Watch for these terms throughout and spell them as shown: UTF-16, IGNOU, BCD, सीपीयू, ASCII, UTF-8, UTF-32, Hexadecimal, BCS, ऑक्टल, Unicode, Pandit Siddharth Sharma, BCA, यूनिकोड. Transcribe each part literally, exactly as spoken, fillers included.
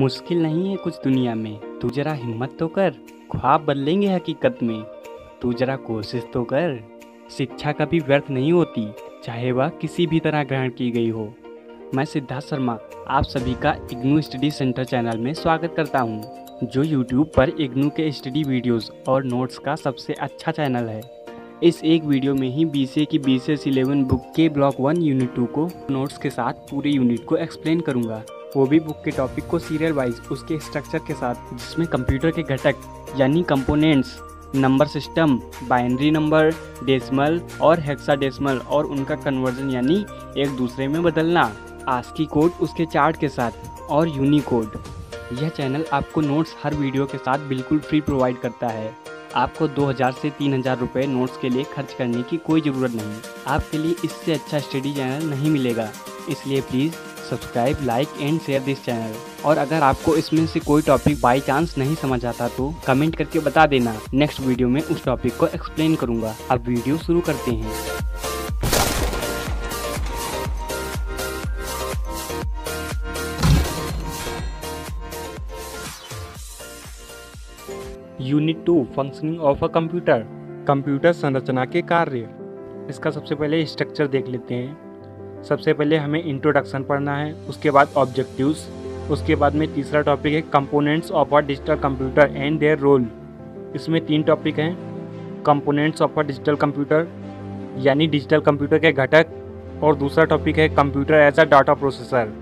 मुश्किल नहीं है कुछ दुनिया में, तू जरा हिम्मत तो कर। ख्वाब बदलेंगे हकीकत में, तू जरा कोशिश तो कर। शिक्षा कभी व्यर्थ नहीं होती, चाहे वह किसी भी तरह ग्रहण की गई हो। मैं सिद्धार्थ शर्मा आप सभी का इग्नू स्टडी सेंटर चैनल में स्वागत करता हूं, जो यूट्यूब पर इग्नू के स्टडी वीडियोस और नोट्स का सबसे अच्छा चैनल है। इस एक वीडियो में ही बीसीए की बीसीएस इलेवन बुक के ब्लॉक वन यूनिट टू को नोट्स के साथ पूरे यूनिट को एक्सप्लेन करूँगा, वो भी बुक के टॉपिक को सीरियल वाइज उसके स्ट्रक्चर के साथ, जिसमें कंप्यूटर के घटक यानी components, number system, binary number, decimal और हेक्साडेसिमल और उनका कन्वर्जन यानी एक दूसरे में बदलना, आस्की कोड उसके चार्ट के साथ और यूनिकोड। यह चैनल आपको नोट्स हर वीडियो के साथ बिल्कुल फ्री प्रोवाइड करता है। आपको दो हज़ार से तीन हज़ार रुपये नोट्स के लिए खर्च करने की कोई ज़रूरत नहीं। आपके लिए इससे अच्छा स्टडी चैनल नहीं मिलेगा, इसलिए please subscribe, like and share this channel. और अगर आपको इसमें से कोई टॉपिक बाय चांस नहीं समझ आता तो कमेंट करके बता देना, नेक्स्ट वीडियो में उस टॉपिक को एक्सप्लेन करूँगा। अब वीडियो शुरू करते हैं। Unit two, functioning of a computer, computer संरचना के कार्य। इसका सबसे पहले स्ट्रक्चर देख लेते हैं। सबसे पहले हमें इंट्रोडक्शन पढ़ना है, उसके बाद ऑब्जेक्टिव्स, उसके बाद में तीसरा टॉपिक है components of a digital computer and their role. इसमें तीन टॉपिक हैं, components of a digital computer यानी डिजिटल कंप्यूटर के घटक, और दूसरा टॉपिक है computer as a data processor,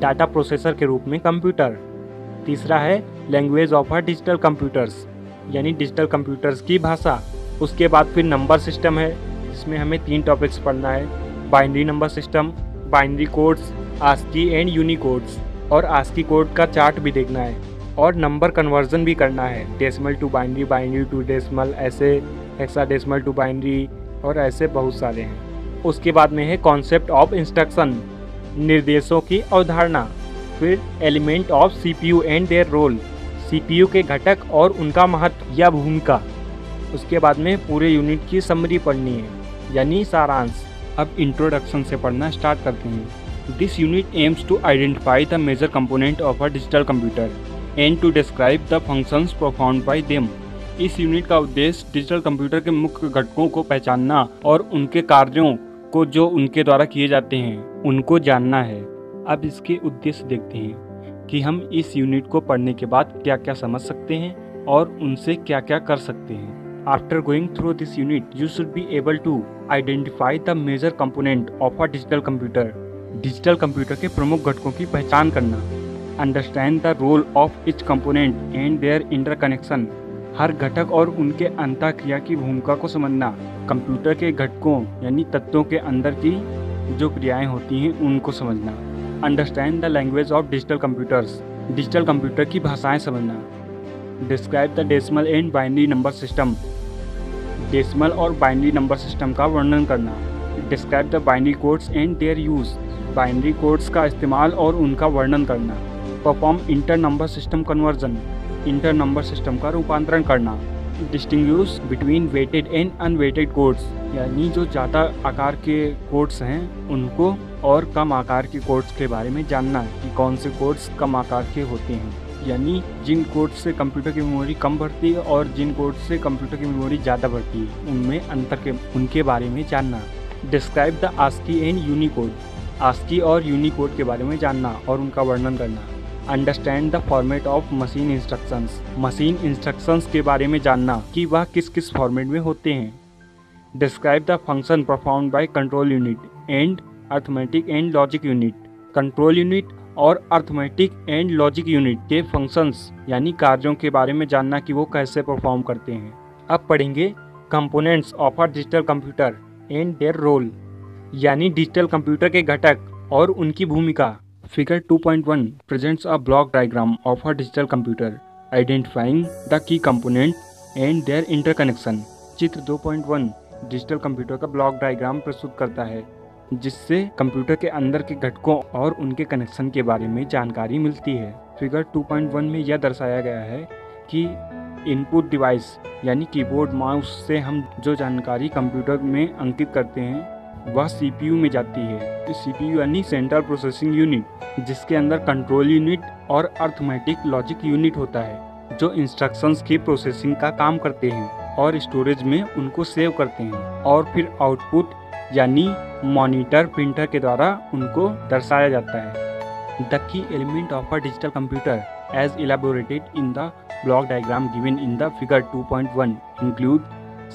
data processor के रूप में कंप्यूटर। तीसरा है language of a digital computers यानी डिजिटल कंप्यूटर्स की भाषा। उसके बाद फिर नंबर सिस्टम है, इसमें हमें तीन टॉपिक्स पढ़ना है, binary number system, binary codes, ASCII and unicodes, और आस्की कोड का चार्ट भी देखना है और नंबर कन्वर्जन भी करना है, decimal to binary, binary to decimal, ऐसे हेक्साडेसिमल टू बाइनरी, और ऐसे बहुत सारे हैं। उसके बाद में है कॉन्सेप्ट ऑफ इंस्ट्रक्शन, निर्देशों की अवधारणा, फिर element of सीपीयू and their role, सीपीयू के घटक और उनका महत्व या भूमिका। उसके बाद में पूरे यूनिट की समरी पढ़नी है यानी सारांश। अब इंट्रोडक्शन से पढ़ना स्टार्ट करते हैं। This unit aims to identify the major component of a digital computer and to describe the functions performed by them. इस यूनिट का उद्देश्य डिजिटल कंप्यूटर के मुख्य घटकों को पहचानना और उनके कार्यों को जो उनके द्वारा किए जाते हैं उनको जानना है। अब इसके उद्देश्य देखते हैं कि हम इस यूनिट को पढ़ने के बाद क्या क्या समझ सकते हैं और उनसे क्या क्या कर सकते हैं। After going through this unit, you should be able to identify the major component of a digital computer. Digital computer के प्रमुख घटकों की पहचान करना, understand the role of each component and their interconnection. हर घटक और उनके अंतःक्रिया की भूमिका को समझना, कंप्यूटर के घटकों यानी तत्वों के अंदर की जो क्रियाएं होती हैं उनको समझना, understand the language of digital computers. Digital computer की भाषाएं समझना, describe the decimal and binary number system. Decimal और बाइनरी नंबर सिस्टम का वर्णन करना, describe the binary codes and their use, binary codes का इस्तेमाल और उनका वर्णन करना, perform inter number system conversion, inter number system का रूपांतरण करना, distinguish between weighted and unweighted codes यानी जो ज़्यादा आकार के कोड्स हैं उनको और कम आकार के कोड्स के बारे में जानना कि कौन से कोड्स कम आकार के होते हैं, यानी जिन कोड से कंप्यूटर की मेमोरी कम भरती है और जिन कोड से कंप्यूटर की मेमोरी ज़्यादा भरती है उनमें अंतर के उनके बारे में जानना, describe the ASCII and यूनिकोड, ASCII और यूनिकोड के बारे में जानना और उनका वर्णन करना, understand the format of machine instructions, machine instructions के बारे में जानना कि वह किस किस फॉर्मेट में होते हैं, describe the function performed by control unit and arithmetic and logic unit, control unit और अर्थमेटिक एंड लॉजिक यूनिट के फंक्शंस यानी कार्यों के बारे में जानना कि वो कैसे परफॉर्म करते हैं। अब पढ़ेंगे components of a digital computer and their role यानी डिजिटल कंप्यूटर के घटक और उनकी भूमिका। Figure two point one presents a block diagram of a digital computer identifying the key component and their interconnection. चित्र two point one digital computer का block diagram प्रस्तुत करता है, जिससे कंप्यूटर के अंदर के घटकों और उनके कनेक्शन के बारे में जानकारी मिलती है। फिगर टू पॉइंट वन में यह दर्शाया गया है कि इनपुट डिवाइस यानी कीबोर्ड, माउस से हम जो जानकारी कंप्यूटर में अंकित करते हैं वह सीपीयू में जाती है। सीपीयू यानी सेंट्रल प्रोसेसिंग यूनिट, जिसके अंदर कंट्रोल यूनिट और अर्थमेटिक लॉजिक यूनिट होता है, जो इंस्ट्रक्शंस की प्रोसेसिंग का काम करते हैं और स्टोरेज में उनको सेव करते हैं और फिर आउटपुट यानी मॉनिटर प्रिंटर के द्वारा उनको दर्शाया जाता है। The key element of a digital computer as elaborated in the block diagram given in the figure two point one include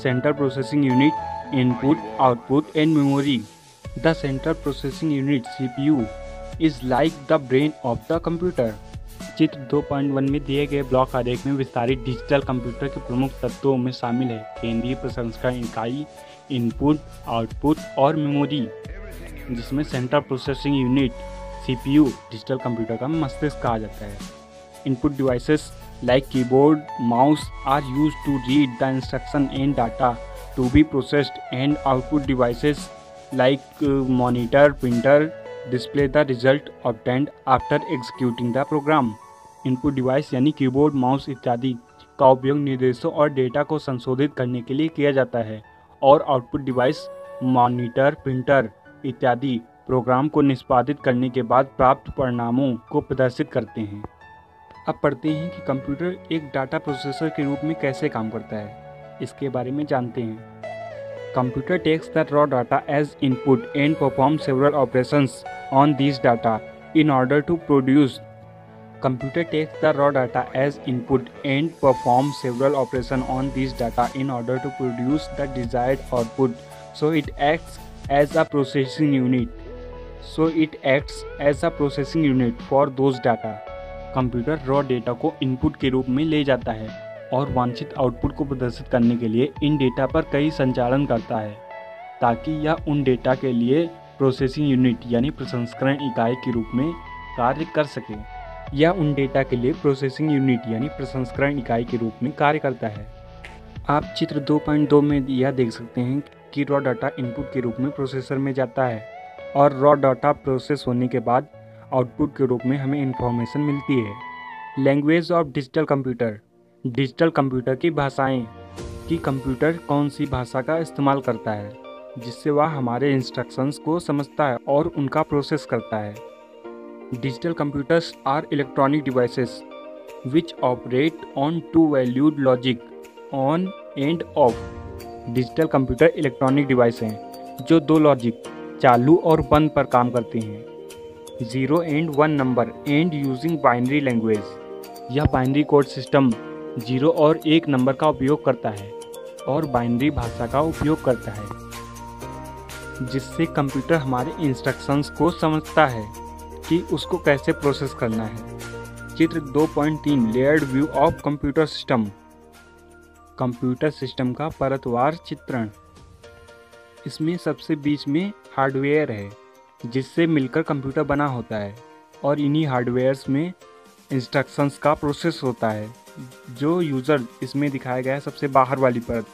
central processing unit, input, output and memory. The central processing unit (C P U) is like the brain of the computer. चित्र दो point एक में दिए गए block आरेख में विस्तारित digital computer के प्रमुख तत्वों में शामिल है केंद्रीय प्रसंस्करण इकाई, इनपुट, आउटपुट और मेमोरी, जिसमें central processing unit (C P U) digital computer का मस्तिष्क कहा जाता है। Input devices like keyboard, mouse are use to read the instruction and data to be processed, and output devices like uh, monitor, printer display the result obtained after executing the program. Input device यानी keyboard, mouse इत्यादि का उपयोग निर्देशों और data को संशोधित करने के लिए किया जाता है, और आउटपुट डिवाइस मॉनिटर, प्रिंटर इत्यादि प्रोग्राम को निष्पादित करने के बाद प्राप्त परिणामों को प्रदर्शित करते हैं। अब पढ़ते हैं कि कंप्यूटर एक डाटा प्रोसेसर के रूप में कैसे काम करता है, इसके बारे में जानते हैं। Computer takes the raw data as input and performs several operations on these data in order to produce. Computer takes the raw data as input and performs several operations on these data in order to produce the desired output. So it acts as a processing unit. So it acts as a processing unit for those data. Computer raw data को input के रूप में ले जाता है और वांछित output को प्रदर्शित करने के लिए इन डेटा पर कई संचालन करता है, ताकि यह उन डेटा के लिए प्रोसेसिंग यूनिट यानी प्रसंस्करण इकाई के रूप में कार्य कर सके। यह उन डेटा के लिए प्रोसेसिंग यूनिट यानी प्रसंस्करण इकाई के रूप में कार्य करता है। आप चित्र दो पॉइंट दो में यह देख सकते हैं कि रॉ डाटा इनपुट के रूप में प्रोसेसर में जाता है और रॉ डाटा प्रोसेस होने के बाद आउटपुट के रूप में हमें इंफॉर्मेशन मिलती है। Language of digital computer, digital computer की भाषाएं कि कंप्यूटर कौन सी भाषा का इस्तेमाल करता है जिससे वह हमारे इंस्ट्रक्शंस को समझता है और उनका प्रोसेस करता है। Digital computers are electronic devices which operate on two valued logic on and off. Digital computer electronic device हैं जो दो लॉजिक चालू और बंद पर काम करते हैं, zero and one number and using binary language. यह बाइनरी कोड सिस्टम जीरो और एक नंबर का उपयोग करता है और बाइनरी भाषा का उपयोग करता है, जिससे कंप्यूटर हमारे इंस्ट्रक्शंस को समझता है कि उसको कैसे प्रोसेस करना है। चित्र दो पॉइंट तीन layered view of computer system, computer system का परतवार चित्रण। इसमें सबसे बीच में हार्डवेयर है जिससे मिलकर कंप्यूटर बना होता है, और इन्हीं हार्डवेयर्स में इंस्ट्रक्शंस का प्रोसेस होता है जो यूज़र इसमें दिखाया गया है सबसे बाहर वाली परत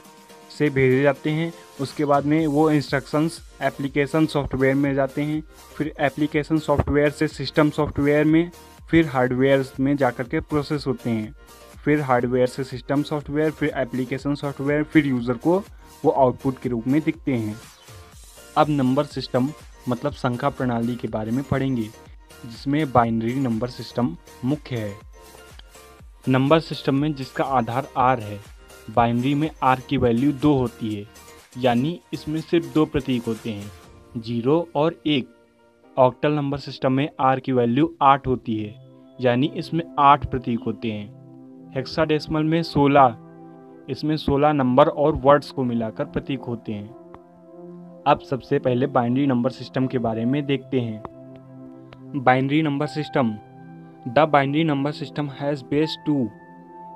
से भेजे जाते हैं। उसके बाद में वो इंस्ट्रक्शंस एप्लीकेशन सॉफ्टवेयर में जाते हैं, फिर एप्लीकेशन सॉफ्टवेयर से सिस्टम सॉफ्टवेयर में, फिर हार्डवेयर में जा कर के प्रोसेस होते हैं, फिर हार्डवेयर से सिस्टम सॉफ्टवेयर, फिर एप्लीकेशन सॉफ्टवेयर, फिर यूज़र को वो आउटपुट के रूप में दिखते हैं। अब नंबर सिस्टम मतलब संख्या प्रणाली के बारे में पढ़ेंगे, जिसमें बाइनरी नंबर सिस्टम मुख्य है। नंबर सिस्टम में जिसका आधार आर है, बाइनरी में आर की वैल्यू दो होती है, यानी इसमें सिर्फ दो प्रतीक होते हैं, जीरो और एक। ऑक्टल नंबर सिस्टम में आर की वैल्यू आठ होती है, यानी इसमें आठ प्रतीक होते हैं। हेक्साडेसिमल में सोलह, इसमें सोलह नंबर और वर्ड्स को मिलाकर प्रतीक होते हैं। अब सबसे पहले बाइनरी नंबर सिस्टम के बारे में देखते हैं। Binary number system, the binary number system has base two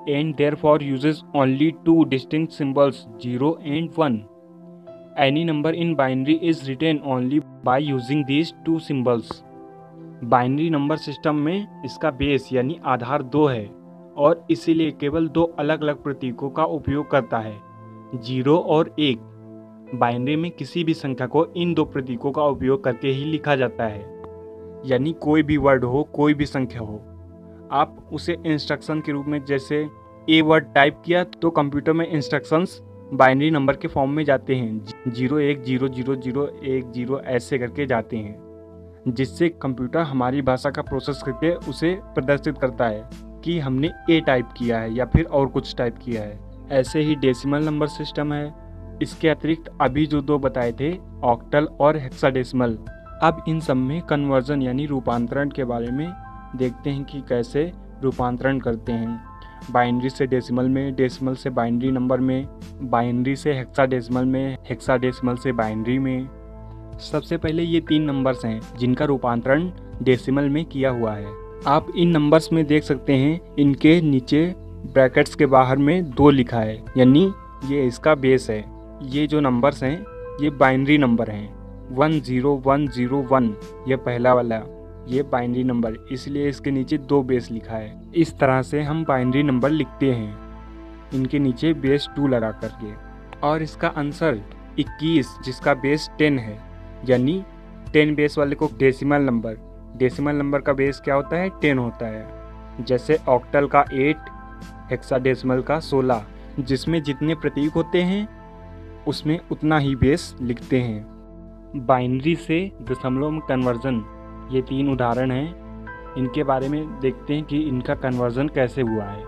and therefore uses only two distinct symbols zero and one. Any number in binary is written only by using these two symbols. Binary number system में इसका base यानी आधार दो है और इसीलिए केवल दो अलग अलग प्रतीकों का उपयोग करता है, जीरो और एक। बाइनरी में किसी भी संख्या को इन दो प्रतीकों का उपयोग करके ही लिखा जाता है, यानी कोई भी वर्ड हो, कोई भी संख्या हो, आप उसे इंस्ट्रक्शन के रूप में, जैसे ए वर्ड टाइप किया तो कंप्यूटर में इंस्ट्रक्शंस बाइनरी नंबर के फॉर्म में जाते हैं, जीरो एक जीरो जीरो जीरो एक जीरो ऐसे करके जाते हैं, जिससे कंप्यूटर हमारी भाषा का प्रोसेस करके उसे प्रदर्शित करता है कि हमने ए टाइप किया है या फिर और कुछ टाइप किया है। ऐसे ही डेसिमल नंबर सिस्टम है। इसके अतिरिक्त अभी जो दो बताए थे ऑक्टल और हेक्साडेसिमल, अब इन सब में कन्वर्जन यानी रूपांतरण के बारे में देखते हैं कि कैसे रूपांतरण करते हैं। बाइनरी से डेसिमल में, डेसिमल से बाइनरी नंबर में, बाइनरी से हेक्साडेसिमल में, हेक्साडेसिमल से बाइनरी में। सबसे पहले ये तीन नंबर्स हैं जिनका रूपांतरण डेसिमल में किया हुआ है। आप इन नंबर्स में देख सकते हैं इनके नीचे ब्रैकेट्स के बाहर में दो लिखा है, यानी ये इसका बेस है। ये जो नंबर्स हैं ये बाइनरी नंबर हैं। One zero one zero one यह पहला वाला ये बाइनरी नंबर, इसलिए इसके नीचे दो बेस लिखा है। इस तरह से हम बाइनरी नंबर लिखते हैं इनके नीचे बेस टू लगा करके। और इसका आंसर इक्कीस जिसका बेस टेन है, यानी टेन बेस वाले को डेसिमल नंबर, डेसिमल नंबर का बेस क्या होता है टेन होता है। जैसे ऑक्टल का एट, हेक्साडेसिमल का सोलह, जिसमें जितने प्रतीक होते हैं उसमें उतना ही बेस लिखते हैं। बाइनरी से दशमलव में कन्वर्जन, ये तीन उदाहरण हैं। इनके बारे में देखते हैं कि इनका कन्वर्जन कैसे हुआ है।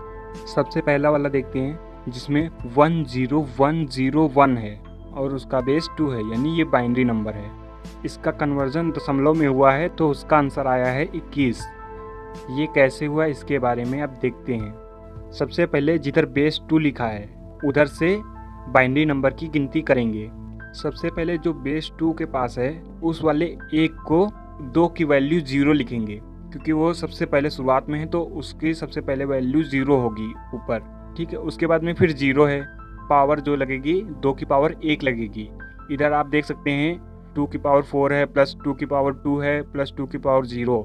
सबसे पहला वाला देखते हैं जिसमें one zero one zero one है और उसका बेस टू है, यानी ये बाइनरी नंबर है। इसका कन्वर्जन दशमलव में हुआ है तो उसका आंसर आया है इक्कीस। ये कैसे हुआ इसके बारे में अब देखते हैं। सबसे पहले जिधर बेस टू लिखा है उधर से बाइनरी नंबर की गिनती करेंगे। सबसे पहले जो बेस टू के पास है उस वाले एक को दो की वैल्यू ज़ीरो लिखेंगे, क्योंकि वो सबसे पहले शुरुआत में है तो उसकी सबसे पहले वैल्यू ज़ीरो होगी ऊपर, ठीक है। उसके बाद में फिर ज़ीरो है, पावर जो लगेगी दो की पावर एक लगेगी। इधर आप देख सकते हैं टू की पावर फोर है, प्लस टू की पावर टू है, प्लस टू की पावर ज़ीरो।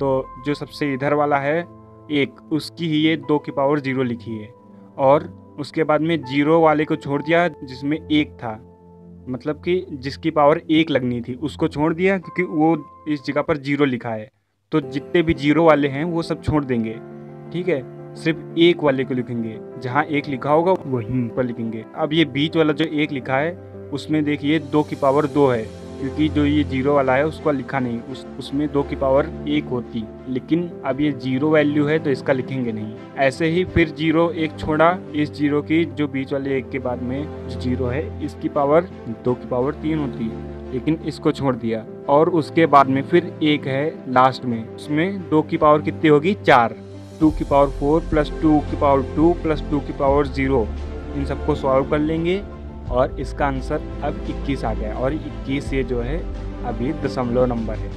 तो जो सबसे इधर वाला है एक, उसकी ही ये दो की पावर ज़ीरो लिखी है। और उसके बाद में ज़ीरो वाले को छोड़ दिया जिसमें एक था, मतलब कि जिसकी पावर एक लगनी थी उसको छोड़ दिया, क्योंकि वो इस जगह पर जीरो लिखा है तो जितने भी जीरो वाले हैं वो सब छोड़ देंगे, ठीक है। सिर्फ एक वाले को लिखेंगे, जहाँ एक लिखा होगा वहीं पर लिखेंगे। अब ये बीच वाला जो एक लिखा है उसमें देखिए दो की पावर दो है, क्योंकि जो ये जीरो वाला है उसको लिखा नहीं, उस उसमें दो की पावर एक होती, लेकिन अब ये जीरो वैल्यू है तो इसका लिखेंगे नहीं। ऐसे ही फिर जीरो एक छोड़ा, इस जीरो की जो बीच वाले एक के बाद में जो जीरो है इसकी पावर दो की पावर तीन होती, लेकिन इसको छोड़ दिया। और उसके बाद में फिर एक है लास्ट में, उसमें दो की पावर कितनी होगी चार, टू की पावर फोर प्लस टू की पावर टू प्लस टू की पावर ज़ीरो। इन सबको सॉल्व कर लेंगे और इसका आंसर अब इक्कीस आ गया। और इक्कीस ये जो है अभी दशमलव नंबर है।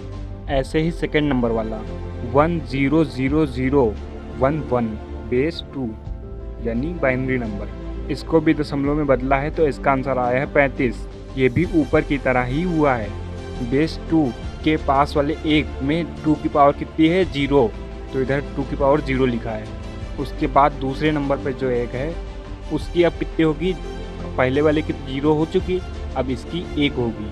ऐसे ही सेकंड नंबर वाला one zero zero zero one one base two यानी बाइनरी नंबर, इसको भी दशमलव में बदला है तो इसका आंसर आया है पैंतीस। ये भी ऊपर की तरह ही हुआ है, बेस टू के पास वाले एक में टू की पावर कितनी है जीरो, तो इधर टू की पावर ज़ीरो लिखा है। उसके बाद दूसरे नंबर पर जो एक है उसकी अब कितनी होगी, पहले वाले की जीरो हो चुकी, अब इसकी एक होगी,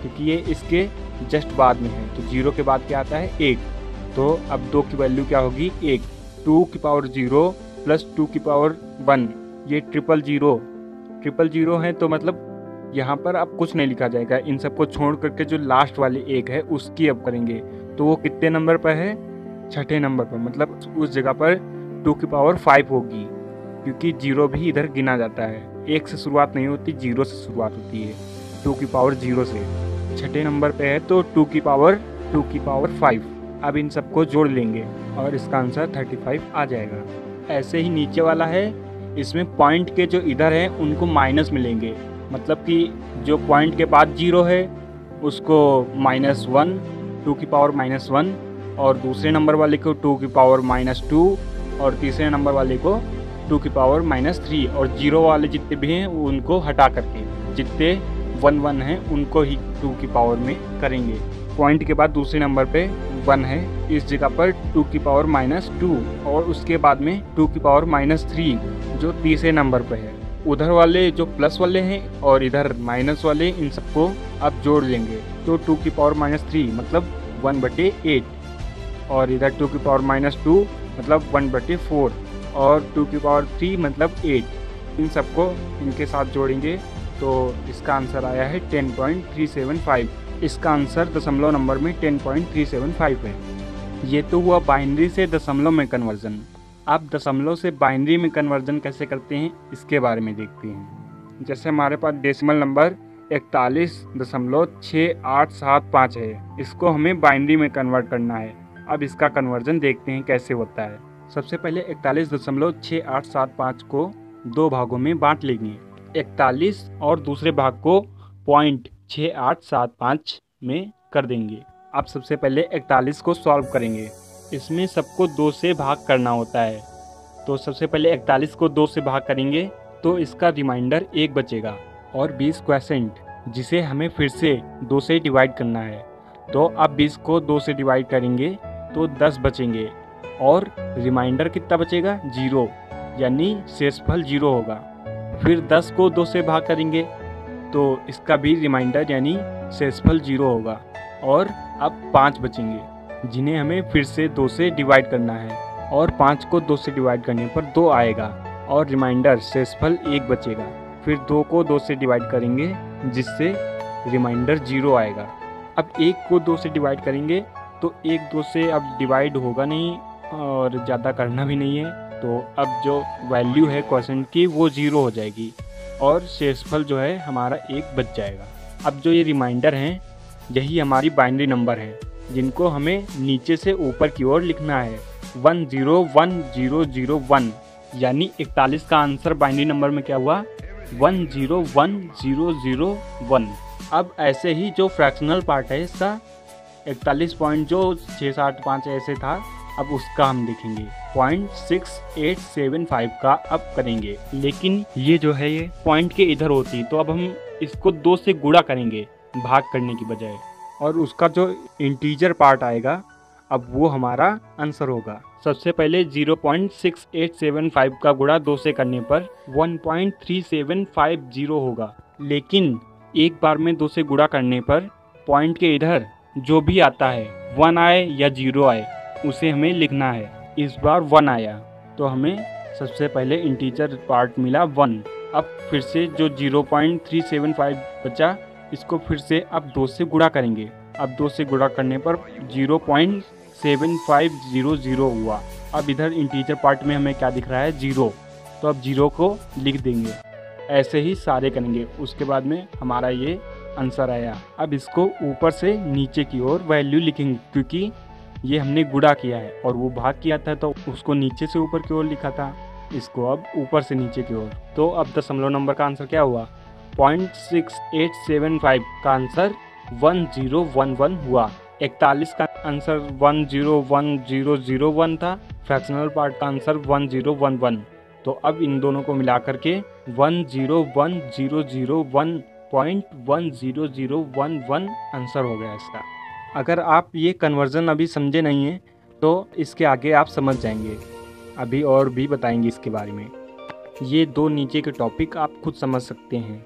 क्योंकि ये इसके जस्ट बाद में है। तो जीरो के बाद क्या आता है एक, तो अब दो की वैल्यू क्या होगी एक, टू की पावर ज़ीरो प्लस टू की पावर वन, ये ट्रिपल ज़ीरो ट्रिपल ज़ीरो है। तो मतलब यहाँ पर अब कुछ नहीं लिखा जाएगा, इन सबको छोड़ करके जो लास्ट वाले एक है उसकी अब करेंगे। तो वो कितने नंबर पर है छठे नंबर पर, मतलब उस जगह पर टू की पावर फाइव होगी, क्योंकि जीरो भी इधर गिना जाता है। एक से शुरुआत नहीं होती, जीरो से शुरुआत होती है, टू की पावर जीरो से। छठे नंबर पे है तो टू की पावर टू की पावर फाइव। अब इन सबको जोड़ लेंगे और इसका आंसर थर्टी फाइव आ जाएगा। ऐसे ही नीचे वाला है, इसमें पॉइंट के जो इधर हैं उनको माइनस मिलेंगे, मतलब कि जो पॉइंट के बाद जीरो है उसको माइनस वन, टू की पावर माइनस वन, और दूसरे नंबर वाले को टू की पावर माइनस टू, और तीसरे नंबर वाले को टू की पावर माइनस थ्री। और जीरो वाले जितने भी हैं उनको हटा करके जितने वन वन हैं उनको ही टू की पावर में करेंगे। पॉइंट के बाद दूसरे नंबर पे वन है, इस जगह पर टू की पावर माइनस टू, और उसके बाद में टू की पावर माइनस थ्री जो तीसरे नंबर पे है। उधर वाले जो प्लस वाले हैं और इधर माइनस वाले, इन सबको अब जोड़ लेंगे तो टू की पावर माइनस थ्री मतलब वन बटे एट, और इधर टू की पावर माइनस टू मतलब वन बटे फोर, और टू की पावर थ्री मतलब एट। इन सबको इनके साथ जोड़ेंगे तो इसका आंसर आया है ten point three seven five. इसका आंसर दशमलव नंबर में ten point three seven five है। ये तो हुआ बाइनरी से दशमलव में कन्वर्जन। आप दशमलव से बाइनरी में कन्वर्जन कैसे करते हैं इसके बारे में देखते हैं। जैसे हमारे पास डेसिमल नंबर इकतालीस दशमलव छः आठ सात पाँच है, इसको हमें बाइनरी में कन्वर्ट करना है। अब इसका कन्वर्जन देखते हैं कैसे होता है। सबसे पहले इकतालीस दशमलव छः आठ सात पाँच को दो भागों में बांट लेंगे, इकतालीस और दूसरे भाग को पॉइंट छः आठ सात पाँच में कर देंगे। आप सबसे पहले इकतालीस को सॉल्व करेंगे। इसमें सबको दो से भाग करना होता है, तो सबसे पहले इकतालीस को दो से भाग करेंगे तो इसका रिमाइंडर एक बचेगा और बीस क्वेसेंट जिसे हमें फिर से दो से डिवाइड करना है। तो आप बीस को दो से डिवाइड करेंगे तो दस बचेंगे और रिमाइंडर कितना बचेगा, जीरो, यानी शेषफल जीरो होगा। फिर दस को दो से भाग करेंगे तो इसका भी रिमाइंडर यानी शेषफल जीरो होगा और अब पाँच बचेंगे जिन्हें हमें फिर से दो से डिवाइड करना है और पाँच को दो से डिवाइड करने पर दो आएगा और रिमाइंडर शेषफल एक बचेगा। फिर दो को दो से डिवाइड करेंगे जिससे रिमाइंडर जीरो आएगा। अब एक को दो से डिवाइड करेंगे तो एक दो से अब डिवाइड होगा नहीं और ज़्यादा करना भी नहीं है, तो अब जो वैल्यू है क्वोशेंट की वो ज़ीरो हो जाएगी और शेषफल जो है हमारा एक बच जाएगा। अब जो ये रिमाइंडर हैं यही हमारी बाइनरी नंबर है जिनको हमें नीचे से ऊपर की ओर लिखना है। One zero one zero zero one, यानी इकतालीस का आंसर बाइनरी नंबर में क्या हुआ, one zero one zero zero one. अब ऐसे ही जो फ्रैक्शनल पार्ट है इसका इकतालीस पॉइंट जो छः सात पाँच ऐसे था, अब उसका हम देखेंगे point six eight seven five का अब करेंगे, लेकिन ये जो है ये पॉइंट के इधर होती, तो अब हम इसको दो से गुणा करेंगे भाग करने की बजाय और उसका जो इंटीजर पार्ट आएगा अब वो हमारा आंसर होगा। सबसे पहले zero point six eight seven five का गुणा दो से करने पर one point three seven five zero होगा, लेकिन एक बार में दो से गुणा करने पर पॉइंट के इधर जो भी आता है वन आए या जीरो आए उसे हमें लिखना है। इस बार वन आया तो हमें सबसे पहले इंटीजर पार्ट मिला वन। अब फिर से जो zero point three seven five बचा इसको फिर से अब दो से गुणा करेंगे। अब दो से गुणा करने पर zero point seven five zero zero हुआ। अब इधर इंटीजर पार्ट में हमें क्या दिख रहा है, जीरो, तो अब जीरो को लिख देंगे। ऐसे ही सारे करेंगे, उसके बाद में हमारा ये आंसर आया। अब इसको ऊपर से नीचे की ओर वैल्यू लिखेंगे क्योंकि ये हमने गुणा किया है और वो भाग किया था तो उसको नीचे से ऊपर की ओर लिखा था, इसको अब ऊपर से नीचे की ओर। तो अब दशमलव नंबर का आंसर क्या हुआ, point six eight seven five का answer one zero one one हुआ। इकतालीस का answer one zero one zero zero one था, फ्रैक्शनल पार्ट का answer one zero one one. तो अब इन दोनों को मिला करके one zero one zero zero one point one zero zero one one answer हो गया इसका। अगर आप ये कन्वर्जन अभी समझे नहीं हैं तो इसके आगे आप समझ जाएंगे, अभी और भी बताएंगे इसके बारे में। ये दो नीचे के टॉपिक आप खुद समझ सकते हैं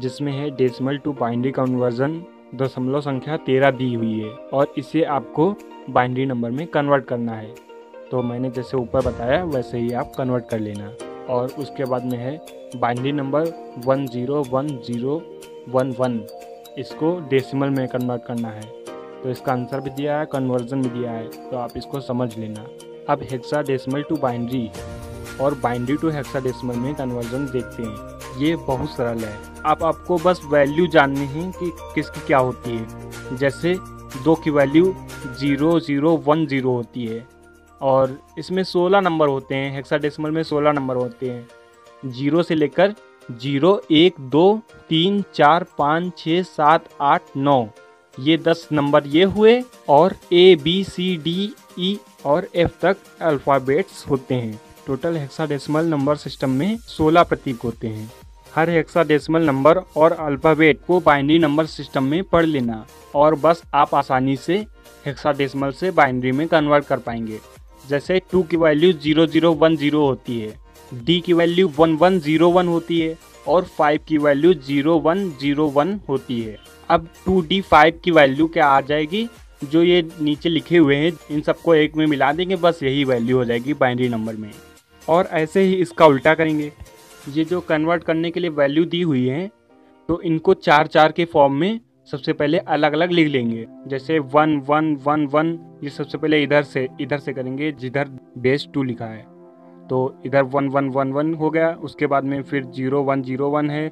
जिसमें है डेसिमल टू बाइनरी कन्वर्जन। दशमलव संख्या तेरह दी हुई है और इसे आपको बाइनरी नंबर में कन्वर्ट करना है, तो मैंने जैसे ऊपर बताया वैसे ही आप कन्वर्ट कर लेना। और उसके बाद में है binary number one zero one zero one one, इसको डेसिमल में कन्वर्ट करना है, तो इसका आंसर भी दिया है, कन्वर्जन भी दिया है, तो आप इसको समझ लेना। अब हेक्साडेसिमल टू बाइनरी और बाइनरी टू हेक्साडेसिमल में कन्वर्जन देखते हैं। ये बहुत सरल है, आप आपको बस वैल्यू जाननी है कि किसकी क्या होती है। जैसे दो की value zero zero one zero होती है और इसमें सोलह नंबर होते हैं, हेक्साडेसिमल में सोलह नंबर होते हैं। जीरो से लेकर जीरो एक दो तीन चार पाँच छः सात आठ नौ, ये दस नंबर ये हुए और A B C D E और एफ तक अल्फ़ाबेट्स होते हैं। टोटल हेक्साडेसिमल नंबर सिस्टम में सोलह प्रतीक होते हैं। हर हेक्साडेसिमल नंबर और अल्फ़ाबेट को बाइनरी नंबर सिस्टम में पढ़ लेना और बस आप आसानी से हेक्साडेसिमल से बाइनरी में कन्वर्ट कर पाएंगे। जैसे टू की value zero zero one zero होती है, डी की value one one zero one होती है और फाइव की value zero one zero one होती है। अब टू डी फाइव की वैल्यू क्या आ जाएगी, जो ये नीचे लिखे हुए हैं इन सबको एक में मिला देंगे, बस यही वैल्यू हो जाएगी बाइनरी नंबर में। और ऐसे ही इसका उल्टा करेंगे। ये जो कन्वर्ट करने के लिए वैल्यू दी हुई है, तो इनको चार चार के फॉर्म में सबसे पहले अलग अलग लिख लेंगे। जैसे वन वन वन वन ये सबसे पहले इधर से इधर से करेंगे जिधर बेस टू लिखा है, तो इधर वन वन वन वन हो गया। उसके बाद में फिर जीरो वन जीरो वन है,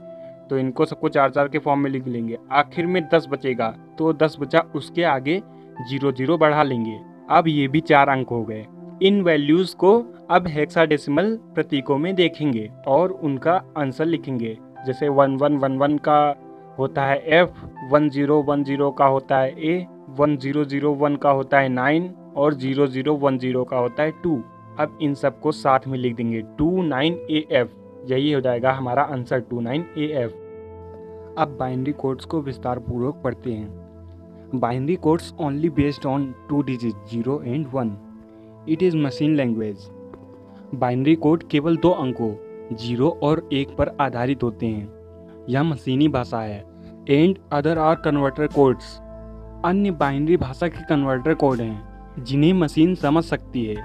तो इनको सबको चार चार के फॉर्म में लिख लेंगे। आखिर में दस बचेगा, तो दस बचा उसके आगे जीरो जीरो बढ़ा लेंगे। अब ये भी चार अंक हो गए। इन वैल्यूज़ को अब हेक्साडेसिमल प्रतीकों में देखेंगे और उनका आंसर लिखेंगे। जैसे वन वन वन वन का होता है F, one zero one zero का होता है A, one zero zero one का होता है नाइन और जीरो जीरो वन जीरो का होता है टू। अब इन सबको साथ में लिख देंगे टू नाइन ए एफ, यही हो जाएगा हमारा answer two nine A F. अब बाइनरी कोड्स को विस्तार पूर्वक पढ़ते हैं। Binary codes only based on two digit zero and one, it is machine language. Binary code केवल दो अंकों जीरो और एक पर आधारित होते हैं, यह मशीनी भाषा है। And other are converter codes, अन्य बाइनरी भाषा के कन्वर्टर कोड हैं जिन्हें मशीन समझ सकती है।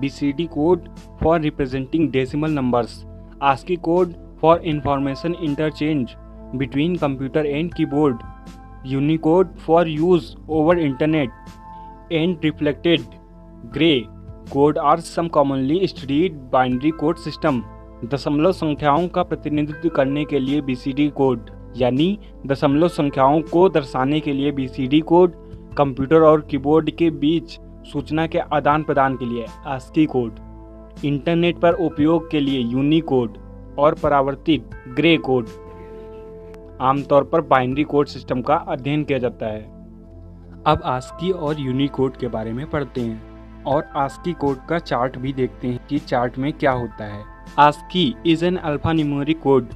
B C D code for representing decimal numbers, ASCII code for information interchange between computer and keyboard, यूनिकोड for use over internet, and reflected grey code are some commonly studied binary code system. दशमलव संख्याओं का प्रतिनिधित्व करने के लिए B C D code, यानी दशमलव संख्याओं को दर्शाने के लिए B C D code, computer और कीबोर्ड के बीच सूचना के आदान प्रदान के लिए आस्की कोड, इंटरनेट पर उपयोग के लिए यूनिकोड और परावर्तित ग्रे कोड। आमतौर पर बाइनरी कोड सिस्टम का अध्ययन किया जाता है। अब आस्की और यूनिकोड के बारे में पढ़ते हैं और आस्की कोड का चार्ट भी देखते हैं कि चार्ट में क्या होता है। ASCII is an alphanumeric code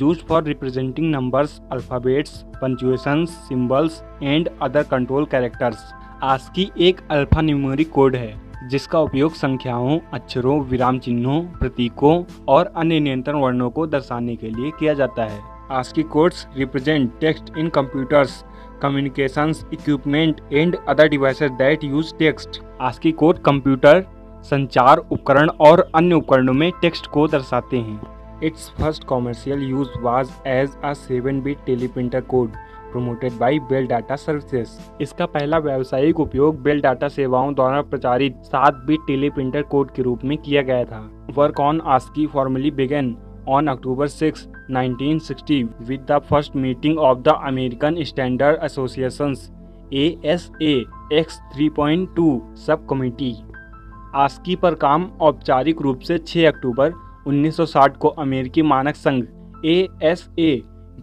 used for representing numbers, alphabets, punctuations, symbols and other control characters. ASCII एक अल्फान्यूमेरिक कोड है जिसका उपयोग संख्याओं, अक्षरों, विराम चिन्हों, प्रतीकों और अन्य नियंत्रण वर्णों को दर्शाने के लिए किया जाता है। ASCII codes represent text in computers, communications, equipment and other devices that use text. ASCII code computer, संचार उपकरण और अन्य उपकरणों में टेक्स्ट को दर्शाते हैं। Its first commercial use was as a seven bit teleprinter code promoted by Bell data services. इसका पहला व्यावसायिक उपयोग बेल डाटा सेवाओं द्वारा प्रचारित सात बिट टेलीप्रिंटर कोड के रूप में किया गया था। Work on ASCII formally began on October six, nineteen sixty with the first meeting of the American standard association A S A X three point two subcommittee. ASCII पर काम औपचारिक रूप से छह अक्टूबर उन्नीस सौ साठ को अमेरिकी मानक संघ ए एस ए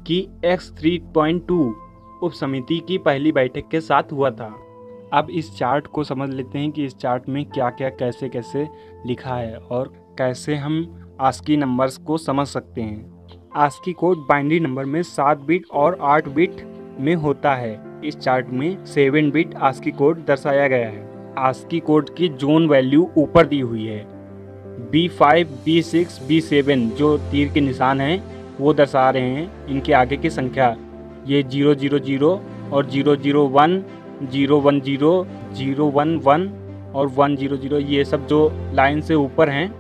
की एक्स थ्री पॉइंट टू उपसमिति की पहली बैठक के साथ हुआ था। अब इस चार्ट को समझ लेते हैं कि इस चार्ट में क्या क्या कैसे कैसे लिखा है और कैसे हम आस्की नंबर्स को समझ सकते हैं। आस्की कोड बाइनरी नंबर में सात बिट और आठ बिट में होता है। इस चार्ट में सेवन बिट आस्की कोड दर्शाया गया है। आस्की कोड की जोन वैल्यू ऊपर दी हुई है। B five, B six, B seven जो तीर के निशान हैं वो दर्शा रहे हैं इनके आगे की संख्या। ये जीरो जीरो जीरो और zero zero one, zero one zero, zero one one और वन जीरो जीरो, ये सब जो लाइन से ऊपर हैं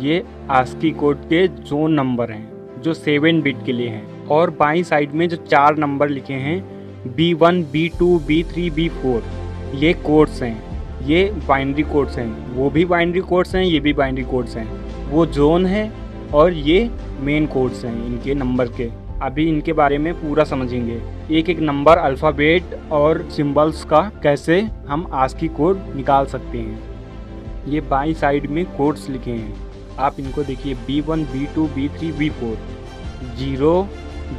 ये आस्की कोड के जोन नंबर हैं जो सेवन बिट के लिए हैं। और बाईं साइड में जो चार नंबर लिखे हैं B one, B two, B three, B four, ये कोड्स हैं। ये बाइनरी कोड्स हैं, वो भी बाइनरी कोड्स हैं, ये भी बाइनरी कोड्स हैं। वो जोन है और ये मेन कोड्स हैं इनके नंबर के। अभी इनके बारे में पूरा समझेंगे, एक एक नंबर, अल्फ़ाबेट और सिंबल्स का कैसे हम आस्की कोड निकाल सकते हैं। ये बाईं साइड में कोड्स लिखे हैं, आप इनको देखिए B one, B two, B three, B four, zero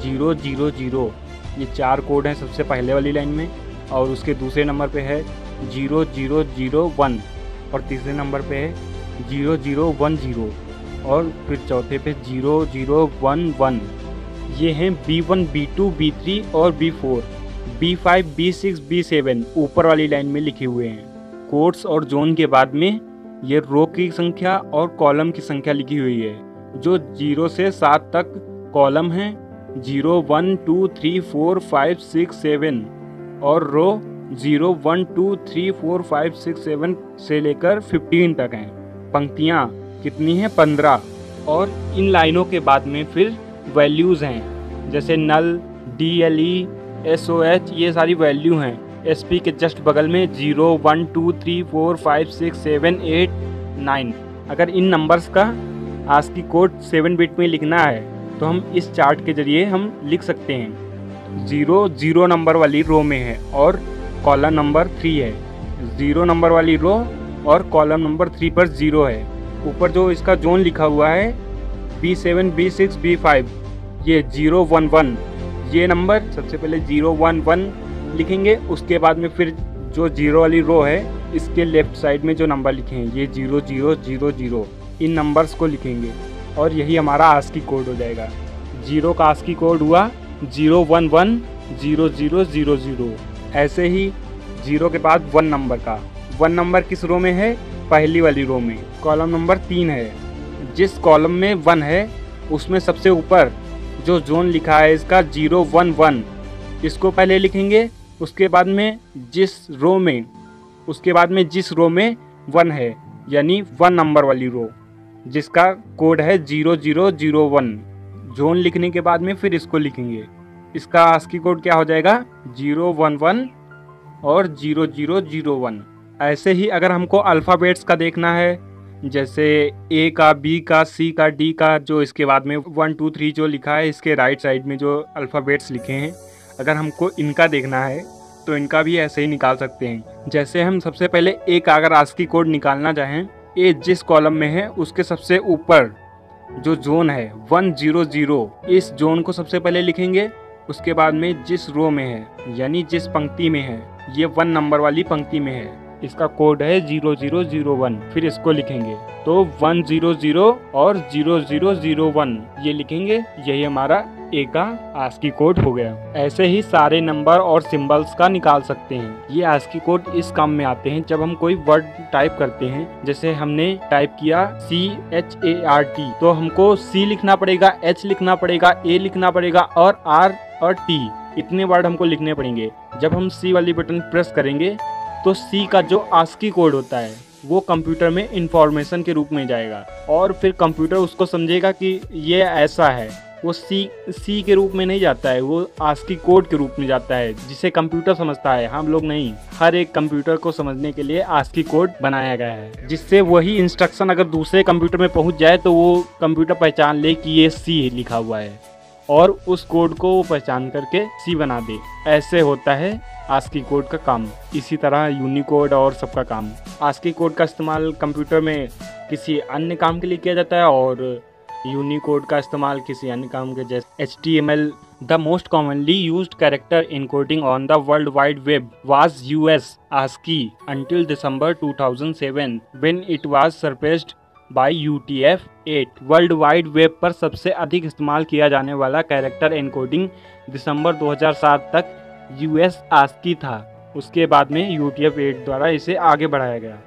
zero zero zero, ये चार कोड हैं सबसे पहले वाली लाइन में और उसके दूसरे नंबर पे है जीरो जीरो जीरो वन और तीसरे नंबर पे है जीरो जीरो वन जीरो और फिर चौथे पे जीरो जीरो वन वन। ये हैं B one, B two, B three और B four, B five, B six, B seven ऊपर वाली लाइन में लिखे हुए हैं। कोड्स और जोन के बाद में ये रो की संख्या और कॉलम की संख्या लिखी हुई है जो जीरो से सात तक कॉलम हैं, zero one two three four five six seven और row zero one two three four five six seven से लेकर फिफ्टीन तक हैं। पंक्तियाँ कितनी है पंद्रह और इन लाइनों के बाद में फिर वैल्यूज़ हैं, जैसे null, D L E, S O H, ये सारी वैल्यू हैं। एस पी के जस्ट बगल में zero, one, two, three, four, five, six, seven, eight, nine. अगर इन नंबर्स का आस्की कोड सेवन बिट में लिखना है तो हम इस चार्ट के जरिए हम लिख सकते हैं। जीरो जीरो नंबर वाली रो में है और कॉलम नंबर थ्री है। ज़ीरो नंबर वाली रो और कॉलम नंबर थ्री पर ज़ीरो है। ऊपर जो इसका जोन लिखा हुआ है B seven, B six, B five, ये जीरो वन वन, ये नंबर सबसे पहले जीरो वन वन लिखेंगे। उसके बाद में फिर जो जीरो वाली रो है इसके लेफ़्ट साइड में जो नंबर लिखे हैं ये जीरो जीरो जीरो जीरो, इन नंबर्स को लिखेंगे और यही हमारा आस्की कोड हो जाएगा। जीरो का आस्की कोड हुआ zero one one zero zero zero zero. ऐसे ही जीरो के बाद वन नंबर का, वन नंबर किस रो में है? पहली वाली रो में, कॉलम नंबर तीन है। जिस कॉलम में वन है उसमें सबसे ऊपर जो जोन लिखा है इसका जीरो वन वन, इसको पहले लिखेंगे। उसके बाद में जिस रो में उसके बाद में जिस रो में वन है यानी वन नंबर वाली रो जिसका कोड है zero zero zero one, zone लिखने के बाद में फिर इसको लिखेंगे। इसका आस्की कोड क्या हो जाएगा? जीरो वन वन और जीरो जीरो जीरो वन। ऐसे ही अगर हमको अल्फ़ाबेट्स का देखना है, जैसे ए का, बी का, सी का, डी का, जो इसके बाद में वन टू थ्री जो लिखा है इसके राइट साइड में जो अल्फ़ाबेट्स लिखे हैं, अगर हमको इनका देखना है तो इनका भी ऐसे ही निकाल सकते हैं। जैसे हम सबसे पहले ए का अगर आस्की कोड निकालना चाहें, ए जिस कॉलम में है उसके सबसे ऊपर जो जोन है वन जीरो जीरो, इस जोन को सबसे पहले लिखेंगे। उसके बाद में जिस रो में है यानी जिस पंक्ति में है, ये वन नंबर वाली पंक्ति में है, इसका कोड है जीरो जीरो जीरो वन, फिर इसको लिखेंगे। तो वन जीरो जीरो और जीरो जीरो जीरो वन ये लिखेंगे, यही हमारा ए का आस्की कोड हो गया। ऐसे ही सारे नंबर और सिंबल्स का निकाल सकते हैं। ये आस्की कोड इस काम में आते हैं जब हम कोई वर्ड टाइप करते हैं। जैसे हमने टाइप किया C H A R T, तो हमको सी लिखना पड़ेगा, एच लिखना पड़ेगा, ए लिखना पड़ेगा और आर और टी, इतने वर्ड हमको लिखने पड़ेंगे। जब हम सी वाली बटन प्रेस करेंगे तो सी का जो आस्की कोड होता है वो कंप्यूटर में इंफॉर्मेशन के रूप में जाएगा और फिर कंप्यूटर उसको समझेगा कि ये ऐसा है। वो सी सी के रूप में नहीं जाता है, वो आस्की कोड के रूप में जाता है, जिसे कंप्यूटर समझता है, हम लोग नहीं। हर एक कंप्यूटर को समझने के लिए आस्की कोड बनाया गया है, जिससे वही इंस्ट्रक्शन अगर दूसरे कंप्यूटर में पहुँच जाए तो वो कंप्यूटर पहचान ले कि ये सी लिखा हुआ है और उस कोड को वो पहचान करके सी बना दे। ऐसे होता है आस्की कोड का काम। इसी तरह यूनिकोड और सबका काम। आस्की कोड का इस्तेमाल कंप्यूटर में किसी अन्य काम के लिए किया जाता है और यूनिकोड का इस्तेमाल किसी अन्य काम के, जैसे H T M L. The most commonly used character encoding on the world wide web was US ASCII until December two thousand seven when it was surpassed by U T F eight. World wide web पर सबसे अधिक इस्तेमाल किया जाने वाला character encoding दिसंबर दो हज़ार सात तक यूएस आस्की था। उसके बाद में यू टी एफ एट द्वारा इसे आगे बढ़ाया गया।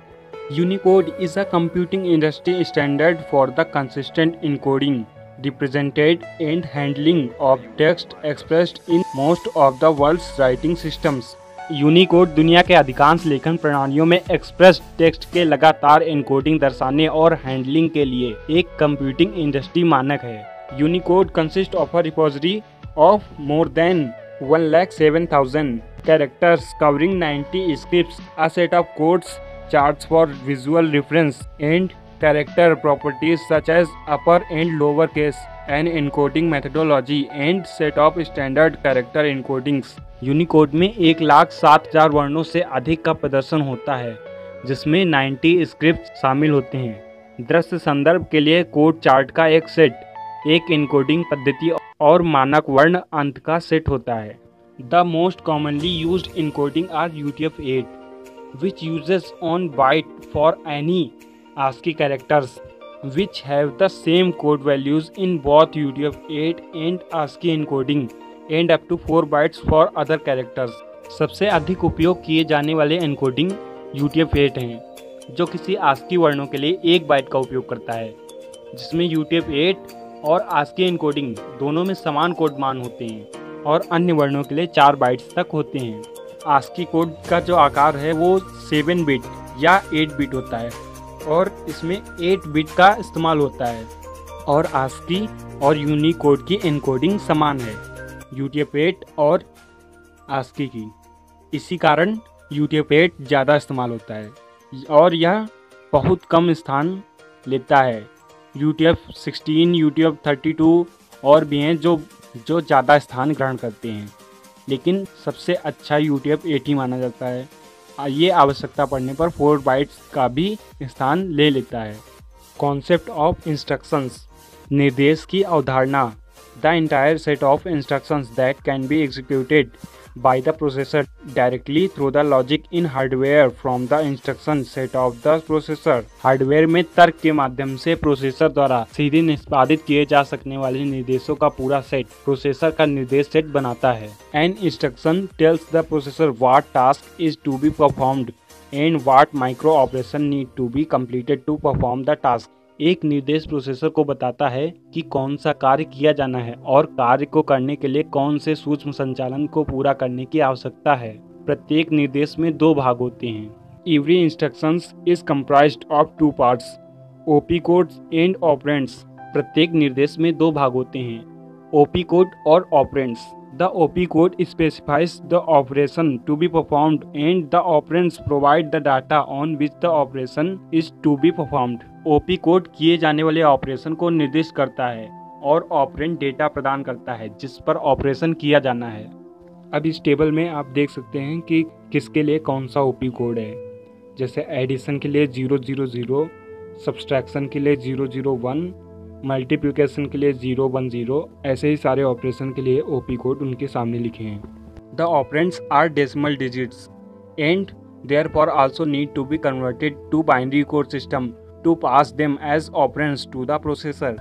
यूनिकोड is a computing industry standard for the consistent encoding, represented and handling of text expressed in most of the world's writing systems. यूनिकोड दुनिया के अधिकांश लेखन प्रणालियों में एक्सप्रेस टेक्स्ट के लगातार एनकोडिंग, दर्शाने और हैंडलिंग के लिए एक कंप्यूटिंग इंडस्ट्री मानक है। यूनिकोड consist of a repository of more than one lakh seven thousand characters covering ninety scripts, a set of codes, charts for visual reference and character properties such as upper and lower case, an encoding methodology and set of standard character encodings. यूनिकोड में एक लाख सात हजार वर्णों से अधिक का प्रदर्शन होता है, जिसमें नब्बे स्क्रिप्ट शामिल होते हैं। दृश्य संदर्भ के लिए कोड चार्ट का एक सेट, एक एनकोडिंग पद्धति और मानक वर्ण अंत का सेट होता है। The most commonly used encoding are U T F eight, which uses on byte for any ASCII characters which have the same code values in both U T F eight and ASCII encoding and up to four bytes for other characters. सबसे अधिक उपयोग किए जाने वाले encoding U T F eight हैं, जो किसी ASCII वर्णों के लिए एक byte का उपयोग करता है, जिसमें यू टी एफ एट और ASCII encoding दोनों में समान कोड मान होते हैं और अन्य वर्णों के लिए चार bytes तक होते हैं। ASCII कोड का जो आकार है वो सेवन बिट या एट बिट होता है और इसमें एट बिट का इस्तेमाल होता है। और आस्की और यूनिकोड की एनकोडिंग समान है यू टी एफ एट और आस्की की, इसी कारण यू टी एफ एट ज़्यादा इस्तेमाल होता है और यह बहुत कम स्थान लेता है। U T F sixteen, U T F thirty two और भी हैं जो जो ज़्यादा स्थान ग्रहण करते हैं, लेकिन सबसे अच्छा यू टी एफ एट ही माना जाता है। ये आवश्यकता पड़ने पर फोर बाइट्स का भी स्थान ले लेता है। कॉन्सेप्ट ऑफ इंस्ट्रक्शंस, निर्देश की अवधारणा, the entire set of instructions that can be executed by the processor directly through the logic in hardware from the instruction set of the processor. Hardware में तर्क के माध्यम से प्रोसेसर द्वारा सीधे निष्पादित किए जा सकने वाले निर्देशों का पूरा सेट प्रोसेसर का निर्देश सेट बनाता है। An instruction tells the processor what task is to be performed and what micro operation need to be completed to perform the task. एक निर्देश प्रोसेसर को बताता है कि कौन सा कार्य किया जाना है और कार्य को करने के लिए कौन से सूक्ष्म संचालन को पूरा करने की आवश्यकता है। प्रत्येक निर्देश में दो भाग होते हैं। Every instructions is comprised of two parts, OP code and operands. प्रत्येक निर्देश में दो भाग होते हैं, ओपी कोड और operands. The O P code specifies the operation to be performed and the operands provide the data on which the operation is to be performed. O P code किए जाने वाले ऑपरेशन को निर्दिष्ट करता है और operand data प्रदान करता है जिस पर ऑपरेशन किया जाना है। अब इस टेबल में आप देख सकते हैं कि किसके लिए कौन सा O P कोड है। जैसे एडिशन के लिए ज़ीरो ज़ीरो ज़ीरो, सब्सट्रैक्शन के लिए ज़ीरो ज़ीरो वन, मल्टीप्लिकेशन के लिए ज़ीरो वन ज़ीरो, ऐसे ही सारे ऑपरेशन के लिए ओपी कोड उनके सामने लिखे हैं। The operands are decimal digits and therefore also need to be converted to binary code system to pass them as operands to the processor.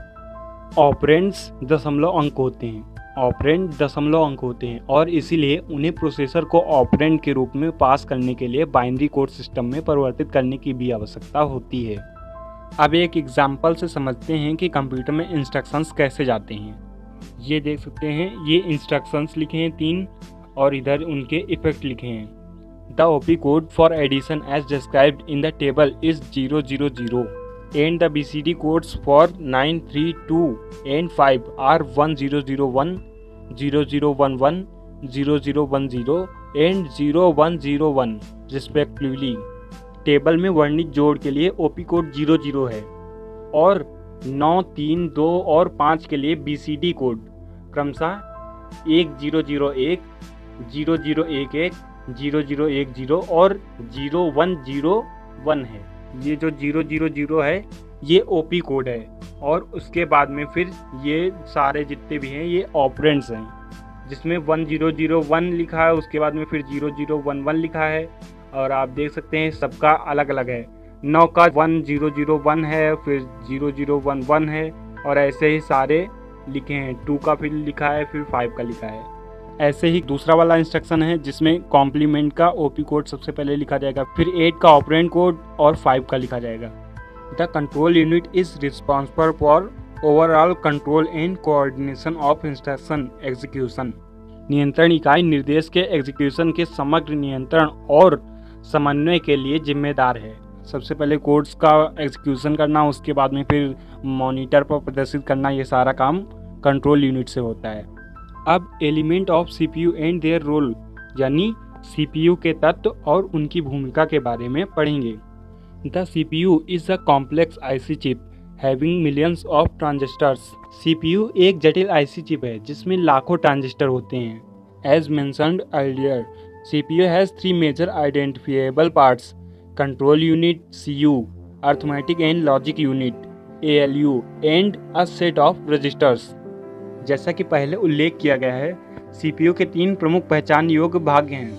Operands दशमलव अंक होते हैं ऑपरेंड दशमलव अंक होते हैं और इसीलिए उन्हें प्रोसेसर को ऑपरेंड के रूप में पास करने के लिए बाइनरी कोड सिस्टम में परिवर्तित करने की भी आवश्यकता होती है। अब एक एग्जाम्पल से समझते हैं कि कंप्यूटर में इंस्ट्रक्शंस कैसे जाते हैं। ये देख सकते हैं, ये इंस्ट्रक्शंस लिखे हैं तीन और इधर उनके इफेक्ट लिखे हैं। The op code for addition as described in the table is zero zero zero and the BCD codes for nine three two and five are one zero zero one, zero zero one one, zero zero one zero and zero one zero one respectively. Table में वर्णित जोड़ के लिए OP code zero zero है और नौ, तीन, दो और पाँच के लिए बीसीडी कोड क्रमशः एक ज़ीरो ज़ीरो एक, ज़ीरो ज़ीरो एक एक, ज़ीरो ज़ीरो एक ज़ीरो और ज़ीरो वन ज़ीरो वन है। ये जो ज़ीरो ज़ीरो ज़ीरो है ये ओपी कोड है और उसके बाद में फिर ये सारे जितने भी हैं ये ऑपरेंड्स हैं, जिसमें वन ज़ीरो ज़ीरो वन लिखा है, उसके बाद में फिर ज़ीरो ज़ीरो वन वन लिखा है और आप देख सकते हैं सबका अलग अलग है। नौ का वन ज़ीरो ज़ीरो वन है, फिर ज़ीरो ज़ीरो वन वन है और ऐसे ही सारे लिखे हैं। टू का फिर लिखा है, फिर फाइव का लिखा है। ऐसे ही दूसरा वाला इंस्ट्रक्शन है जिसमें कॉम्प्लीमेंट का ओपी कोड सबसे पहले लिखा जाएगा, फिर एट का ऑपरेंड कोड और फाइव का लिखा जाएगा। The control unit is responsible for overall control and coordination of instruction execution. नियंत्रण इकाई निर्देश के एग्जीक्यूशन के समग्र नियंत्रण और समन्वय के लिए जिम्मेदार है। सबसे पहले कोड्स का एग्जीक्यूशन करना, उसके बाद में फिर मॉनिटर पर प्रदर्शित करना, ये सारा काम कंट्रोल यूनिट से होता है। अब element of सीपीयू and their role, यानी सीपीयू के तत्व और उनकी भूमिका के बारे में पढ़ेंगे। The सीपीयू is a complex IC chip having millions of transistors. सीपीयू एक जटिल आईसी चिप है जिसमें लाखों ट्रांजिस्टर होते हैं। As mentioned earlier, C P U has three major identifiable parts: control unit C U, arithmetic and logic unit A L U and a set of registers. जैसा कि पहले उल्लेख किया गया है, C P U के तीन प्रमुख पहचान योग्य भाग हैं: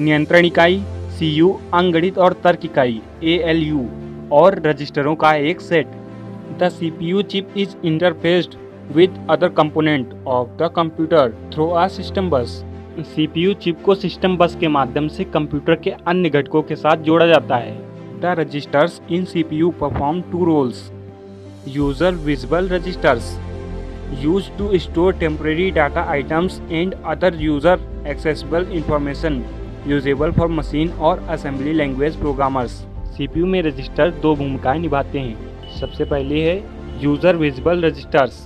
नियंत्रण इकाई C U, अंकगणित और तर्क इकाई A L U और रजिस्टरों का एक सेट। The C P U chip is interfaced with other component of the computer through a system bus. सीपीयू chip को सिस्टम बस के माध्यम से कंप्यूटर के अन्य घटकों के साथ जोड़ा जाता है। The registers in सीपीयू perform two roles: user visible registers use to store temporary data items and other user accessible information usable for machine और असेंबली लैंग्वेज प्रोग्रामर्स। सीपीयू में रजिस्टर दो भूमिकाएं निभाते हैं। सबसे पहली है यूज़र विजिबल रजिस्टर्स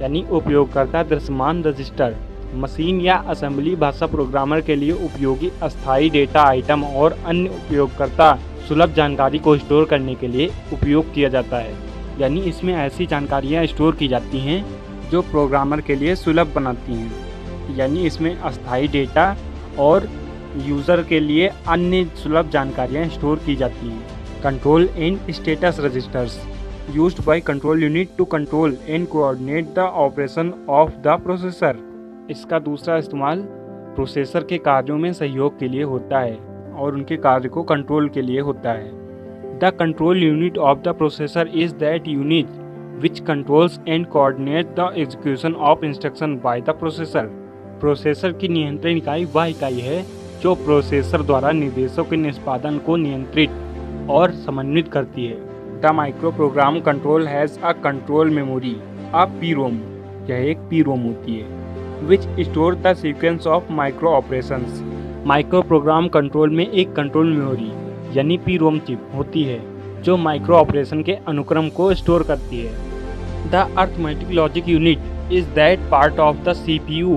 यानी उपयोगकर्ता दृश्यमान रजिस्टर मशीन या असेंबली भाषा प्रोग्रामर के लिए उपयोगी अस्थायी डेटा आइटम और अन्य उपयोगकर्ता सुलभ जानकारी को स्टोर करने के लिए उपयोग किया जाता है। यानी इसमें ऐसी जानकारियाँ स्टोर की जाती हैं जो प्रोग्रामर के लिए सुलभ बनाती हैं। यानी इसमें अस्थायी डेटा और यूज़र के लिए अन्य सुलभ जानकारियाँ स्टोर की जाती हैं। Control and status registers used by control unit to control and coordinate the operation of the processor। इसका दूसरा इस्तेमाल प्रोसेसर के कार्यों में सहयोग के लिए होता है और उनके कार्य को कंट्रोल के लिए होता है। The control unit of the processor is that unit which controls and coordinates the execution of instruction by the processor। प्रोसेसर की नियंत्रण इकाई वह इकाई है जो प्रोसेसर द्वारा निर्देशों के निष्पादन को नियंत्रित और समन्वित करती है। The microprogram control has a control memory, a P ROM, यह एक P ROM होती है, which store the sequence of micro operations। Microprogram control में एक कंट्रोल मेमोरी यानी P ROM चिप होती है जो माइक्रो ऑपरेशन के अनुक्रम को स्टोर करती है। The arithmetic logic unit is that part of the C P U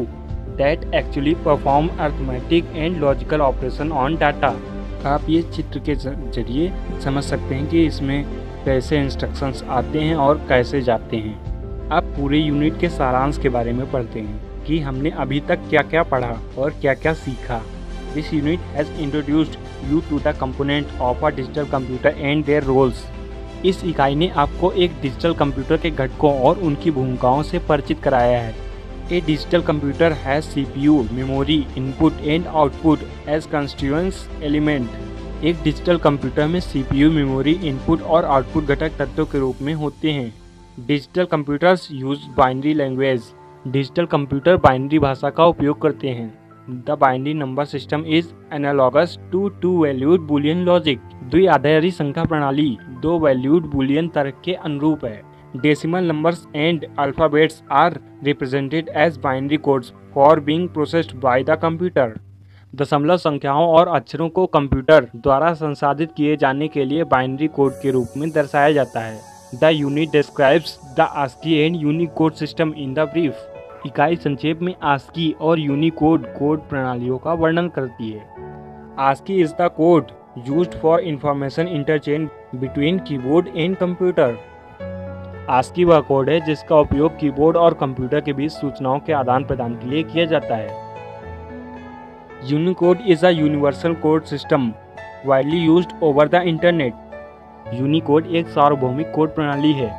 that actually perform arithmetic and logical operation on data। आप ये चित्र के जरिए समझ सकते हैं कि इसमें कैसे इंस्ट्रक्शंस आते हैं और कैसे जाते हैं। आप पूरे यूनिट के सारांश के बारे में पढ़ते हैं कि हमने अभी तक क्या क्या पढ़ा और क्या क्या सीखा। This unit has introduced you to the component of a digital computer and their roles. इस इकाई ने आपको एक डिजिटल कंप्यूटर के घटकों और उनकी भूमिकाओं से परिचित कराया है। A digital computer has सीपीयू, memory, input and output as constituents element. एक डिजिटल कंप्यूटर में सीपीयू, मेमोरी, इनपुट और आउटपुट घटक तत्वों के रूप में होते हैं। Digital computers use binary language. Digital computer binary भाषा का उपयोग करते हैं। The binary number system is analogous to two valued Boolean logic. द्विआधारी संख्या प्रणाली दो वैल्यूड बूलियन तर्क के अनुरूप है। Decimal numbers and alphabets are represented as binary codes for being processed by the computer. दशमलव संख्याओं और अक्षरों को कंप्यूटर द्वारा संसाधित किए जाने के लिए बाइनरी कोड के रूप में दर्शाया जाता है। The unit describes the ASCII and यूनिकोड system in the brief. इकाई संक्षेप में आस्की और यूनिकोड कोड प्रणालियों का वर्णन करती है। ASCII is the code used for information interchange between keyboard and computer. ASCII वह कोड है जिसका उपयोग कीबोर्ड और कंप्यूटर के बीच सूचनाओं के आदान प्रदान के लिए किया जाता है। यूनिकोड is a universal code system widely used over the internet. यूनिकोड एक सार्वभौमिक कोड प्रणाली है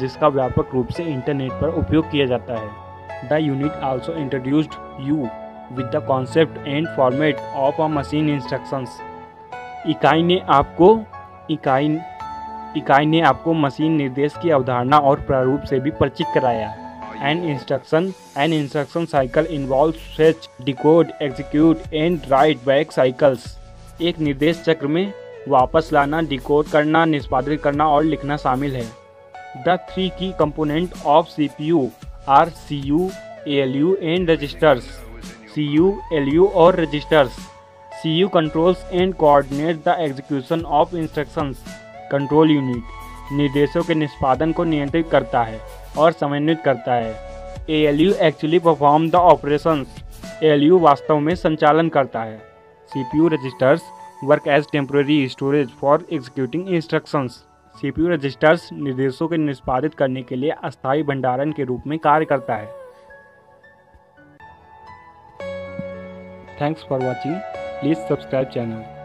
जिसका व्यापक रूप से इंटरनेट पर उपयोग किया जाता है। The unit also introduced you with the concept and format of a machine instructions. इकाई ने आपको इकाई इकाई ने आपको मशीन निर्देश की अवधारणा और प्रारूप से भी परिचित कराया। An instruction an instruction cycle involves fetch, decode, execute and write back cycles। एक निर्देश चक्र में वापस लाना, डिकोड करना, निष्पादित करना और लिखना शामिल है। The three key component of C P U are C U, A L U and registers। C U, A L U और registers। C U controls and coordinates the execution of instructions। Control unit निर्देशों के निष्पादन को नियंत्रित करता है और समन्वित करता है। A L U actually perform the operations. A L U वास्तव में संचालन करता है। C P U registers work as temporary storage for executing instructions. C P U registers निर्देशों के निष्पादित करने के लिए अस्थायी भंडारण के रूप में कार्य करता है। Thanks for watching. Please subscribe channel.